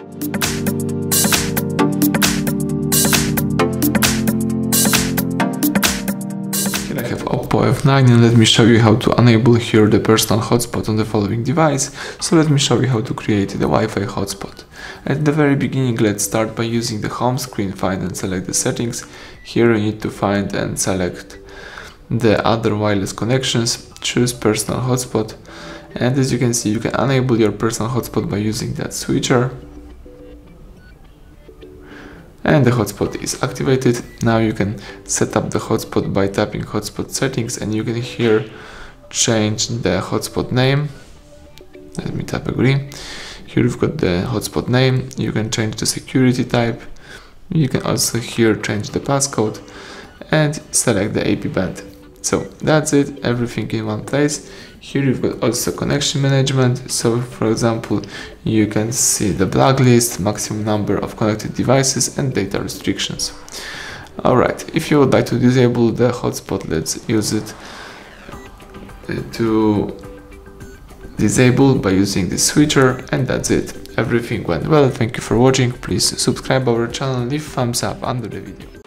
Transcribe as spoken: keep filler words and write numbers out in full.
Here I have Oppo F nine, and let me show you how to enable here the personal hotspot on the following device. So let me show you how to create the Wi-Fi hotspot. At the very beginning, let's start by using the home screen, find and select the settings. Here you need to find and select the other wireless connections, choose personal hotspot, and as you can see, you can enable your personal hotspot by using that switcher. And the hotspot is activated. Now you can set up the hotspot by tapping hotspot settings, and you can here change the hotspot name. Let me tap agree. Here you've got the hotspot name. You can change the security type. You can also here change the passcode and select the A P band. So that's it, everything in one place. Here you've got also connection management. So for example, you can see the blacklist, maximum number of connected devices, and data restrictions. Alright, if you would like to disable the hotspot, let's use it to disable by using the switcher, and that's it. Everything went well. Thank you for watching. Please subscribe our channel, leave thumbs up under the video.